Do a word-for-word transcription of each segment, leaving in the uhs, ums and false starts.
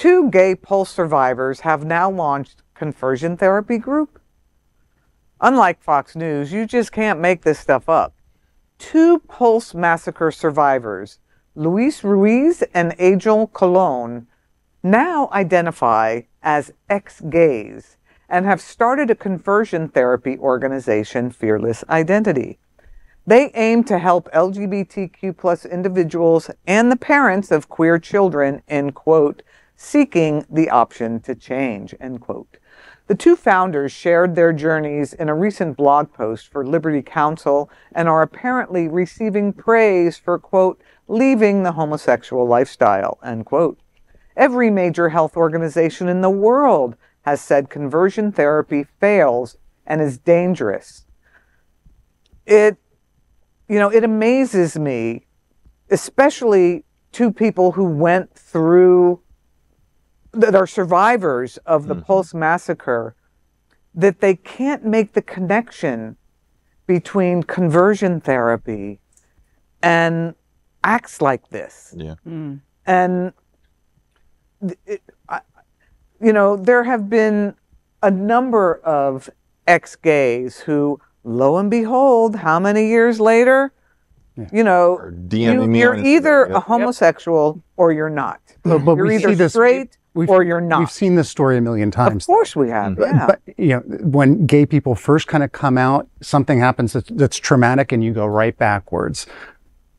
two gay Pulse survivors have now launched Conversion Therapy Group. Unlike Fox News, you just can't make this stuff up. Two Pulse Massacre survivors, Luis Ruiz and Angel Colon, now identify as ex-gays and have started a conversion therapy organization, Fearless Identity. They aim to help L G B T Q plus individuals and the parents of queer children in, quote, seeking the option to change, end quote. The two founders shared their journeys in a recent blog post for Liberty Counsel and are apparently receiving praise for, quote, leaving the homosexual lifestyle, end quote. Every major health organization in the world has said conversion therapy fails and is dangerous. It, you know, it amazes me, especially to people who went through, that are survivors of the mm. Pulse Massacre, that they can't make the connection between conversion therapy and acts like this. Yeah. Mm. And it, I, you know, there have been a number of ex-gays who, lo and behold, how many years later, yeah. you know, you, you're either yep. a homosexual yep. or you're not. But, but you're either straight this, or you're not. We've seen this story a million times. Of course we have, mm-hmm. yeah. But, you know, when gay people first kind of come out, something happens that's, that's traumatic and you go right backwards.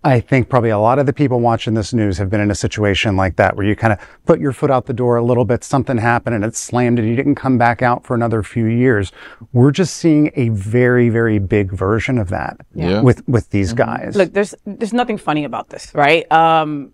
I think probably a lot of the people watching this news have been in a situation like that, where you kind of put your foot out the door a little bit, something happened and it slammed and you didn't come back out for another few years. We're just seeing a very, very big version of that yeah. with, with these guys. Look, there's, there's nothing funny about this, right? Um,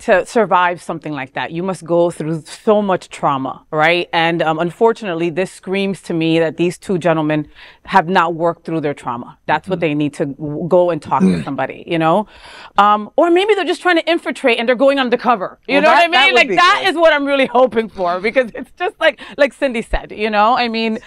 to survive something like that, you must go through so much trauma, right? And um, unfortunately, this screams to me that these two gentlemen have not worked through their trauma. That's mm-hmm. what they need to go and talk to somebody, you know? Um, or maybe they're just trying to infiltrate and they're going undercover. You well, know that, what I mean? That like, that great. Is what I'm really hoping for, because it's just like, like Cindy said, you know? I mean,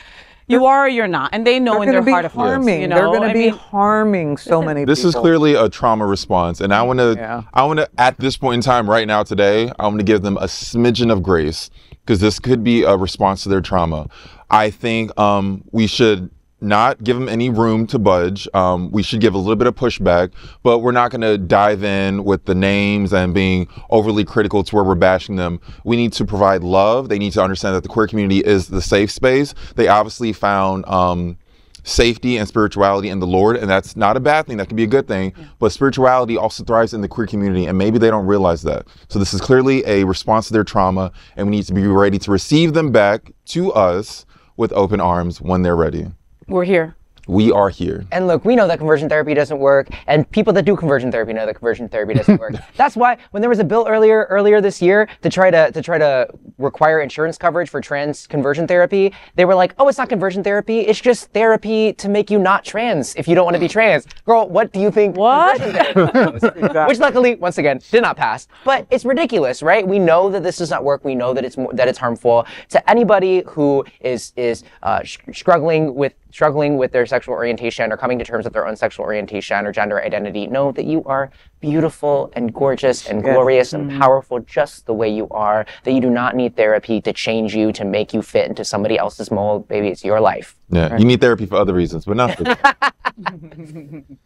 you they're, are or you're not. And they know in their heart of hearts, you know? They're going to be I mean, harming so many this people. This is clearly a trauma response. And I want to, yeah. I want to, at this point in time, right now, today, I'm going to give them a smidgen of grace, because this could be a response to their trauma. I think um, we should not give them any room to budge. Um, we should give a little bit of pushback, but we're not going to dive in with the names and being overly critical to where we're bashing them. We need to provide love. They need to understand that the queer community is the safe space. They obviously found um, safety and spirituality in the Lord, and that's not a bad thing. That can be a good thing, yeah. but spirituality also thrives in the queer community, and maybe they don't realize that. So this is clearly a response to their trauma, and we need to be ready to receive them back to us with open arms when they're ready. We're here. We are here. And look, we know that conversion therapy doesn't work, and people that do conversion therapy know that conversion therapy doesn't work. That's why when there was a bill earlier earlier this year to try to to try to require insurance coverage for trans conversion therapy, they were like, "Oh, it's not conversion therapy. It's just therapy to make you not trans if you don't want to be trans." Girl, what do you think? What? Exactly. Which luckily, once again, did not pass. But it's ridiculous, right? We know that this does not work. We know that it's more, that it's harmful to anybody who is is uh, sh struggling with struggling with their sexual orientation, or coming to terms with their own sexual orientation or gender identity. Know that you are beautiful and gorgeous and glorious yeah. and mm-hmm. powerful just the way you are, that you do not need therapy to change you, to make you fit into somebody else's mold. Baby, it's your life. Yeah, right. You need therapy for other reasons, but not for that.